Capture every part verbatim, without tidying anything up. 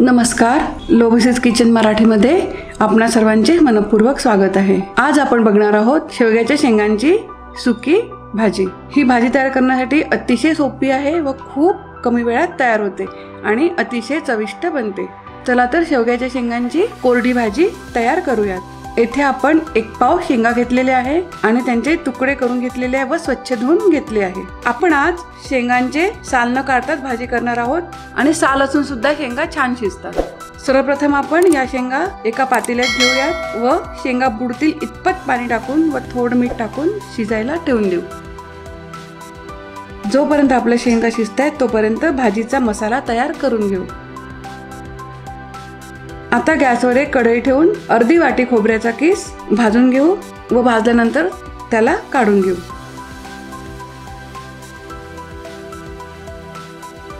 नमस्कार, लोभसिस किचन मराठीमध्ये आपणा सर्वांचे मनपूर्वक स्वागत आहे। आज आपण बघणार आहोत शेवग्याच्या शेंगांची सुकी भाजी। ही भाजी तयार करण्यासाठी अतिशय सोपी आहे व खूप कमी वेळात तयार होते आणि अतिशय चविष्ट बनते। चला तर शेवग्याच्या शेंगांची कोरडी भाजी तयार करूयात। येथे आपण एक पाव शेंगा घेतलेले आहे आणि त्यांचे तुकडे करून घेतलेले आहे व स्वच्छ धुवून घेतले आहे। आपण आज शेंगांचे साल न काढता भाजी करणार आहोत आणि साल असून सुद्धा शेंगा छान शिजतात। सर्वप्रथम आपण या शेंगा एका पातेल्यात घेऊयात व शेंगा बुडतील इतपत पाणी टाकून व थोडं मीठ टाकून शिजायला ठेवून देऊ। जोपर्यंत आपल्या शेंगा शिजतात तोपर्यंत भाजीचा मसाला तयार करून घेऊ। आता गॅसवर एक कढई ठेवून अर्धी वाटी खोबऱ्याचा किस भाजून घेऊ व भाजल्यानंतर त्याला काढून घेऊ।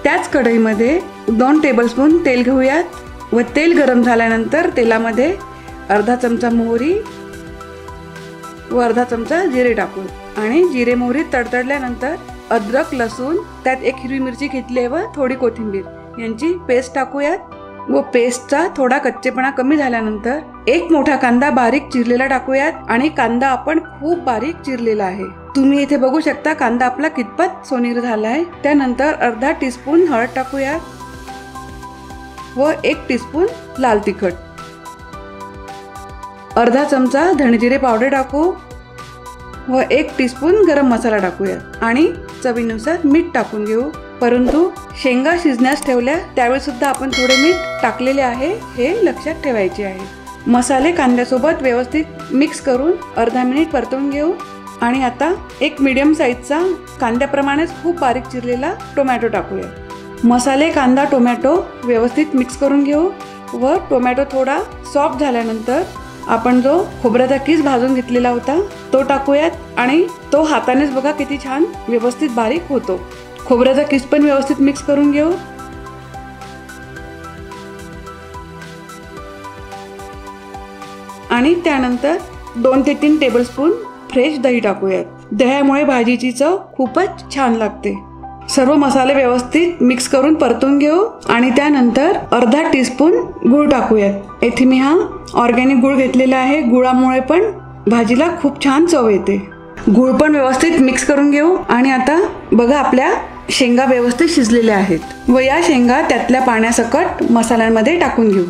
त्याच कढईमध्ये दोन टेबलस्पून तेल घेऊयात व तेल गरम झाल्यानंतर तेलामध्ये अर्धा चमचा मोहरी व अर्धा चमचा जिरे टाकू आणि जिरे मोहरी तडतडल्यानंतर अद्रक लसूण त्यात एक हिरवी मिरची घेतली व थोडी कोथिंबीर यांची पेस्ट टाकूयात व पेस्टचा थोडा कच्चेपणा कमी झाल्यानंतर एक मोठा कांदा बारीक चिरलेला टाकूयात आणि कांदा आपण खूप बारीक चिरलेला आहे। तुम्ही इथे बघू शकता कांदा आपला कितपत सोनेरी झाला आहे। त्यानंतर अर्धा टीस्पून हळद टाकूयात व एक टीस्पून लाल तिखट, अर्धा चमचा धणेजिरे पावडर टाकू व एक टीस्पून गरम मसाला टाकूयात आणि चवीनुसार मीठ टाकून घेऊ। परंतु शेंगा शिजण्यास ठेवल्या त्यावेळी सुद्धा आपण थोडे मीठ टाकलेले आहे हे लक्षात ठेवायचे आहे। मसाले कांद्यासोबत व्यवस्थित मिक्स करून अर्धा मिनिट परतवून घेऊ आणि आता एक मीडियम साईजचा कांद्याप्रमाणेच खूप बारीक चिरलेला टोमॅटो टाकूया। मसाले कांदा टोमॅटो व्यवस्थित मिक्स करून घेऊ व टोमॅटो थोडा सॉफ्ट झाल्यानंतर आपण जो खोबऱ्याचा किस भाजून घेतलेला होता तो टाकूयात आणि तो हातानेच बघा किती छान व्यवस्थित बारीक होतो। खोबऱ्याचा किस पण व्यवस्थित मिक्स करून घेऊ। आणि त्यानंतर दोन ते तीन टेबलस्पून फ्रेश दही टाकूयात। दह्यामुळे भाजीची चव खूपच छान लागते। सर्व मसाले व्यवस्थित मिक्स करून परतून घेऊ आणि त्यानंतर अर्धा टीस्पून गूळ टाकूयात। येथे मी हा ऑर्गॅनिक गूळ घेतलेला आहे। गुळामुळे पण भाजीला खूप छान चव येते। गूळ पण व्यवस्थित मिक्स करून घेऊ आणि आता बघा आपल्या शेंगा व्यवस्थित शिजलेल्या आहेत व या शेंगा त्यातल्या पाण्यासकट मसाल्यांमध्ये टाकून घेऊ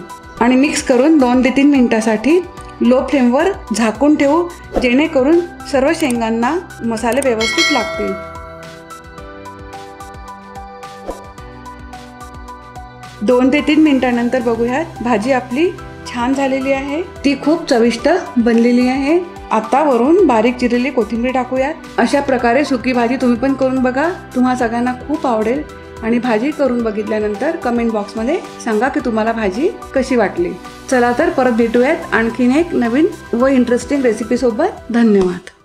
आणि मिक्स करून दोन ते तीन मिनिटांसाठी लो फ्लेमवर झाकून ठेवू जेणेकरून सर्व शेंगांना मसाले व्यवस्थित लागतील। दोन ते तीन मिनिटांनंतर बघूयात भाजी आपली छान झालेली आहे। ती खूप चविष्ट बनलेली आहे। आता वरून बारीक चिरलेली कोथिंबीर टाकूयात। अशा प्रकारे सुकी भाजी तुम्ही पण करून बघा, तुम्हा सगळ्यांना खूप आवडेल आणि भाजी करून बघितल्यानंतर कमेंट बॉक्समध्ये सांगा की तुम्हाला भाजी कशी वाटली। चला तर परत भेटूयात आणखीन एक नवीन व इंटरेस्टिंग रेसिपी सोबत। धन्यवाद।